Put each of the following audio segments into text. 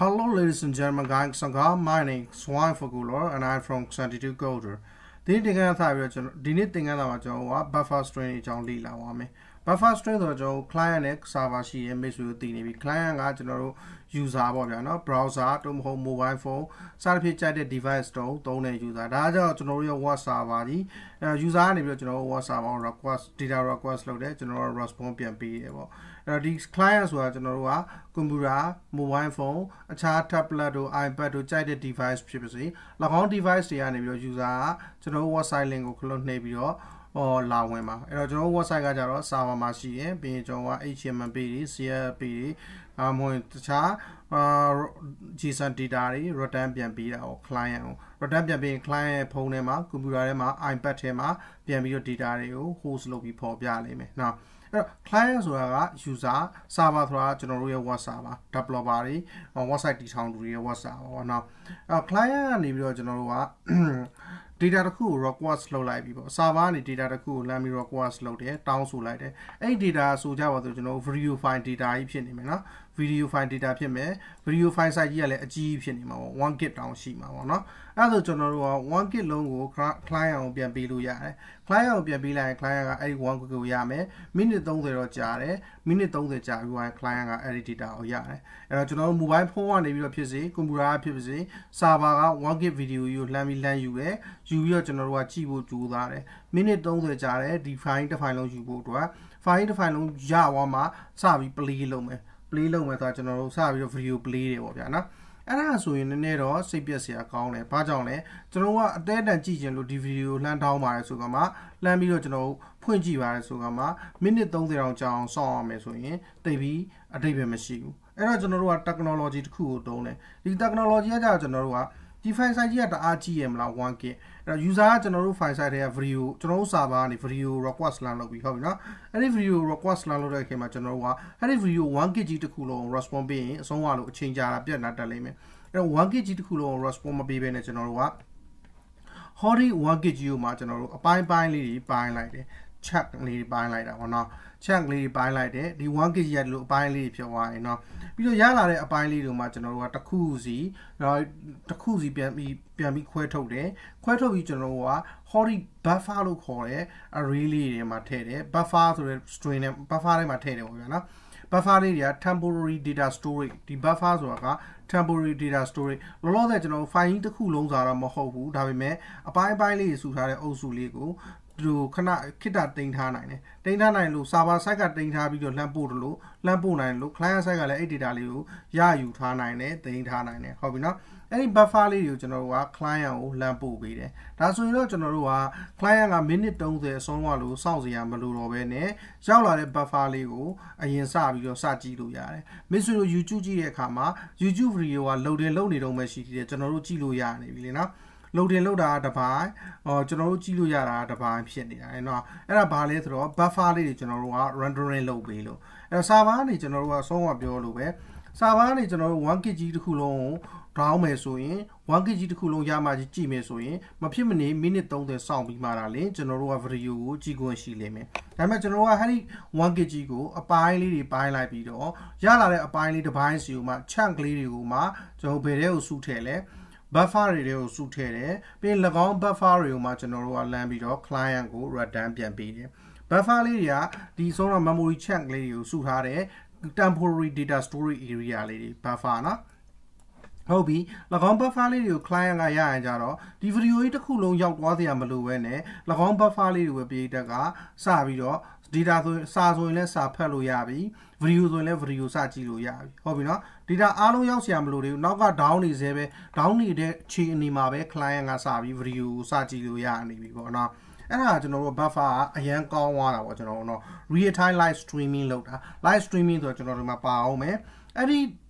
Hello ladies and gentlemen, my name is Swain Fugular and I'm from Sanctitude Golder. This is the Buffer string. Buffer string is a client and server. Client is user, browser, mobile phone, device, user request, data request, response. These clients were computer, mobile phone, a tablet, iPad, or child device. Like device, user, website link or Lawema. Website server machine, being HMB, JSON data, Rotan PMP or client. Rotan PMP client, Ponema, Kuburama, iPad Tema, PMP data, who's lobby for Bialeme. Now, clients were user, server throughout general was server, double body, or was I dishound real was our now. A client, general data cool rock was slow like people. Savani data cool, Lammy rock was slow there, towns who like it. A data so Java to know video find data option, video find data option, video finds idea like a G option, 1 git down shima or not. Other general 1 git long client will be a biluya. Client will be a biluya, client a 1 go yame, minute don't the jare, minute don't the jar, client are edited out yare. And I don't know mobile phone, if you're PC, Kumbura PC, Savara, 1 git video you, Lammy land you wear. You general achievement to that minute on the jar, define the final you go to find the final Jawama, Savi Plilome, Plilome, that general Savio for you, Plilome. And also in the Nero, CPS account, a Pajone, Genoa, dead and Gijan to DVD, Landau Mara Sugama, Lambio Geno, Punji Mara Sugama, minute on the round, saw Messuin, Davy, a Davy Machine. And I general technology cool, don't it? The technology I general. Defines idea the RGM la 1 git. User general finds idea view. General server view request landlord we have now. Any view request landlord came at general. Any view 1 git to cool on response being someone who change our update not the limit. 1 git to cool on response being a general. Hori 1 git you marginal. A bind lady bind like it. Check lady bind like that or not. Check lady bind like it. The 1 git yet look bind lady if you want. Because Yala, a pine little marginal, a takuzi, right? Takuzi Piami Queto de Queto Vigenoa, Hori Buffalo Core, a really matere, Buffer strain, Buffare Matera, Buffaria, temporary data story, the Buffers were temporary data story. Lolo that you know, find the coolons are a moho, Davime, a pine bile is also legal. Do cannot kid that thing Hanai. Dana Lu, Saba Saga thing have your Lampurlu, Lampuna, Lu, Clan Saga edit Alu, Ya you Tanine, the Intanine, Hobina. Any Buffali, you general, client, Lampu be there. That's what you know, general, client a minute down there, Somalu, Southie and Maluro Bene, Jala Buffali, a Yensabi, your Saji Luyare. Missuru Yuji Kama, Yuju, you are loaded, loaded on Messi, General Chiluyane, Vilina. Loading load at the pie or general Chiluya at the pie, I know, and a ballet throw, Buffali general, rendering low below. And Savani general, so of your way. Savani general, 1 git to Hulon, Traumesuin, 1 git to Hulon Yamaji Chimesuin, Mapimini, minute on the sound with Maralin, general of Ryu, Chigo and Shileme. I'm a general, Harry, 1 git go, a pine lady, pine like beetle, Yala, a pine lady binds you, my chunk lady, Uma, Jobereo Sutele. Buffer radio suited, being Lagon Buffario Marginal Lambidor, client go, Radam Piampedia. Buffaria, the son of memory chunk lady, suitade, temporary data story in reality, Buffana. Hobby, Lagon Buffario, client Aya and Jaro, the video eat a coolon young worthy Amaluene, Lagon Buffario will be the gar, Savio, Dida Sazoin Sa Peluyabi, Vriuzole Vriusachiluyabi. Hobina. Dida Alu Yosiam Luri, Noga Downy Zebe, Downy de Chinimabe, Clang Asabi, Vriu, Sachi Luyani, Bibona, and I don't know Buffer, a young call one, I was no real time live streaming load, live streaming to General Mapaome, and he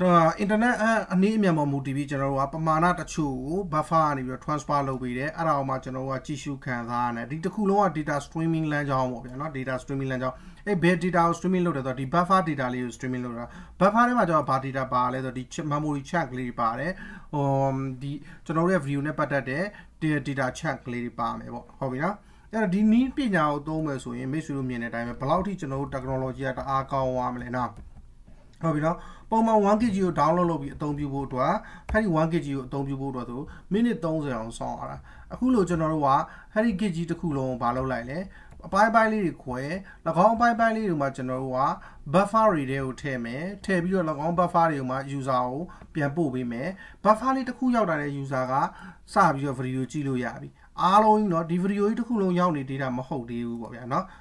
internet buffer transfer data streaming data streaming data streaming buffer data streaming buffer data memory check the view data check yeah, the need be now, though, so in this room, and I'm a polite technology at Akawa. Hobino, Boma one gives you download, don't be good to her, Harry one gives you, don't be good to many thousand on song. A Hulu General, Harry gives you the Kulon Balo Lile, bye bye Lirique, Lagon bye bye Liruma General, Buffari deo teme, Tabio Lagon Buffari, my use our Piambo be me, Buffari the Kuyada usaga, Sabio for you, Chilu Yabi. All in not video to Hulon Yawni did a Mahodi,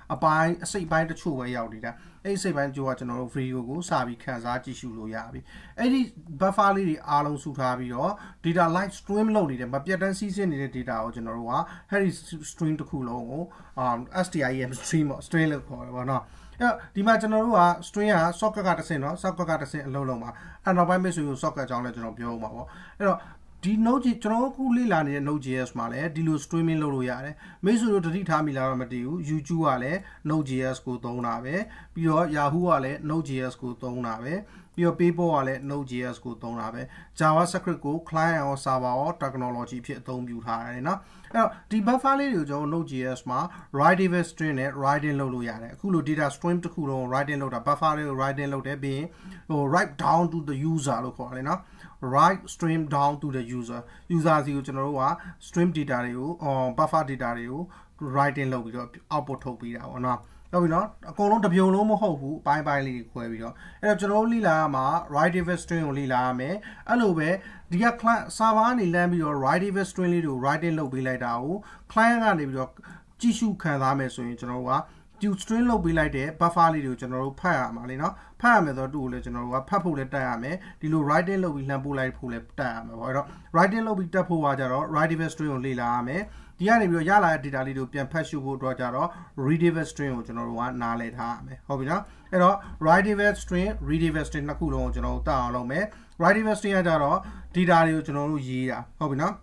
a by a say by the Chuva Yawdida, a say by Juatano, Frigo, Sabi Kazachi Shulu Yabi. Eddie Buffali, Alon Sutabio, did a light stream loaded and Babiatan season in the did our Genoa, Harry stream to Hulon, STIM stream, Australia or not. The Majanoa, Stria, Soccer Gatasino, Soccer Gatasin Loloma, and I'll miss you soccer John Legend of Bioma. The Node.js Lilani Node.js Male, Dilu streaming Loriare, Mesuro Rita Milaramadu, Ujuale, Node.js Cotonave, Pure Yahuale, Node.js Cotonave, Pure Paperale, Node.js Cotonave, JavaScript, Client or Sava Technology Pieton Butarena. The Buffalo Node.js Ma, Riding Vestrine, Riding Loriare, Hulu did a stream to Hulu, Riding Loda, Buffalo, Riding Loda being, or right down to the user Locorena. Right stream down to the user. User the general stream detail or buffer detail right in logo output or not. Now we not a colon to Biolo Mohobu by Liliquio. And a general Lilama, right event stream Lilame, Aloe, dear client Savani Lam your right event stream to right in logo like our client and your Jishu Kazame so in general. You string low be like a buffalo general pia malina, pia method do the general, papule diame, the low right in low with lambulai pule dam, or right in low with tapu wajaro, right in stream lila ame, the animal yala did a little pian passugo dojaro, redivest stream general one, nale hame, hobina, and all right divest stream, redivest in nakulo general down low me, right divest in adaro, did a little general year, hobina.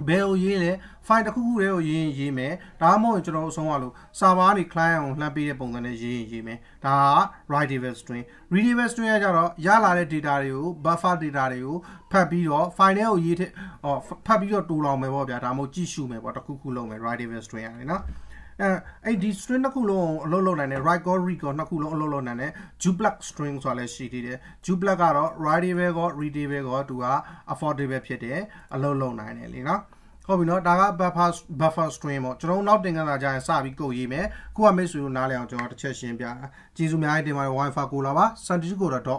Bell Yele, find a cool yin yime, Damo general Somalu, Savani clan, Labi Bongan yime, Da, right evestring, read evestring ajaro, Yala didario, Buffer didario, Pabio, final yet or Pabio Dulam, Damo Jishume, what a cuculome, right evestring, you know. A string Nakulo, Lolonane, Rico Rico, Nakulo, Lolonane, two black strings or less she did, two black arrow, righty vego, ready vego, to a four de pete, a lolonane, Lina. Hobino, Daga buffer stream or Tron, nothing and a giant sabi go yeme, Kuamisu Nalia or Cheshire, Jisumi, my wife, Akulava, Sanctitude Golder.